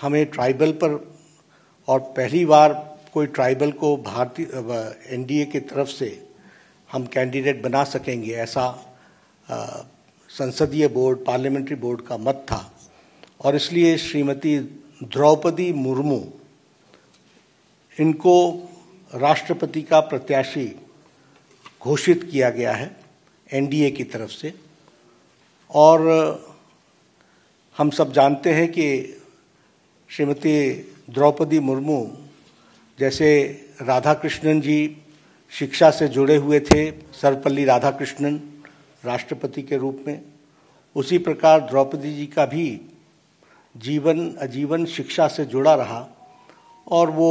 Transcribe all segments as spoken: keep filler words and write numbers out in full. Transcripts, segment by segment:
हमें ट्राइबल पर, और पहली बार कोई ट्राइबल को भारतीय एनडीए की तरफ से हम कैंडिडेट बना सकेंगे ऐसा संसदीय बोर्ड, पार्लियामेंट्री बोर्ड का मत था। और इसलिए श्रीमती द्रौपदी मुर्मू, इनको राष्ट्रपति का प्रत्याशी घोषित किया गया है एनडीए की तरफ से। और हम सब जानते हैं कि श्रीमती द्रौपदी मुर्मू जैसे राधाकृष्णन जी शिक्षा से जुड़े हुए थे, सर्वपल्ली राधाकृष्णन राष्ट्रपति के रूप में, उसी प्रकार द्रौपदी जी का भी जीवन आजीवन शिक्षा से जुड़ा रहा और वो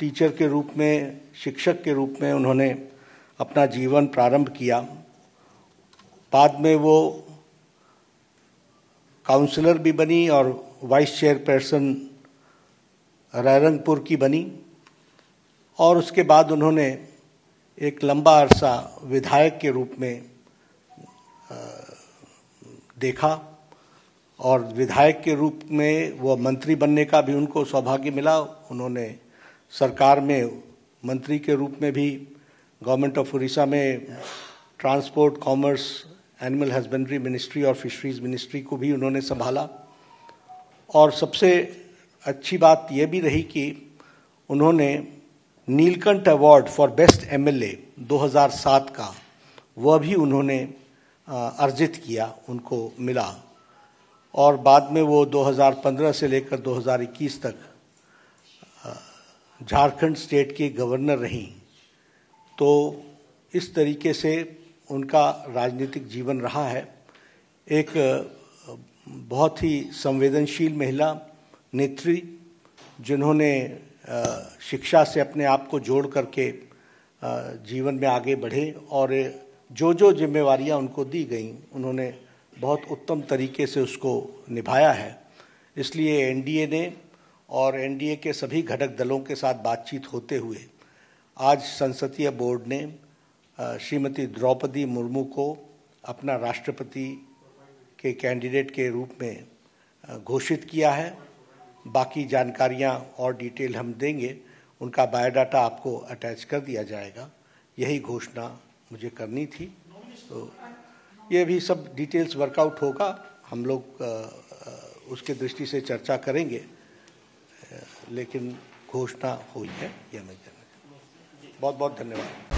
टीचर के रूप में, शिक्षक के रूप में उन्होंने अपना जीवन प्रारंभ किया। बाद में वो काउंसलर भी बनी और वाइस चेयरपर्सन रायरंगपुर की बनी, और उसके बाद उन्होंने एक लंबा अरसा विधायक के रूप में देखा, और विधायक के रूप में वो मंत्री बनने का भी उनको सौभाग्य मिला। उन्होंने सरकार में मंत्री के रूप में भी गवर्नमेंट ऑफ उड़ीसा में transport, commerce, animal husbandry ministry और फिशरीज मिनिस्ट्री को भी उन्होंने संभाला। और सबसे अच्छी बात यह भी रही कि उन्होंने Neelkanth award for best MLA दो हज़ार सात का, वह भी उन्होंने अर्जित किया, उनको मिला। और बाद में वो दो हज़ार पंद्रह से लेकर दो हज़ार इक्कीस तक झारखंड स्टेट की गवर्नर रहीं। तो इस तरीके से उनका राजनीतिक जीवन रहा है। एक बहुत ही संवेदनशील महिला नेत्री, जिन्होंने शिक्षा से अपने आप को जोड़ करके जीवन में आगे बढ़े, और जो जो जिम्मेवारियां उनको दी गईं उन्होंने बहुत उत्तम तरीके से उसको निभाया है। इसलिए एनडीए ने और एनडीए के सभी घटक दलों के साथ बातचीत होते हुए आज संसदीय बोर्ड ने श्रीमती द्रौपदी मुर्मू को अपना राष्ट्रपति के कैंडिडेट के रूप में घोषित किया है। बाकी जानकारियां और डिटेल हम देंगे, उनका बायोडाटा आपको अटैच कर दिया जाएगा। यही घोषणा मुझे करनी थी, तो ये भी सब डिटेल्स वर्कआउट होगा, हम लोग उसके दृष्टि से चर्चा करेंगे, लेकिन घोषणा हुई है यह मैं। बहुत बहुत धन्यवाद।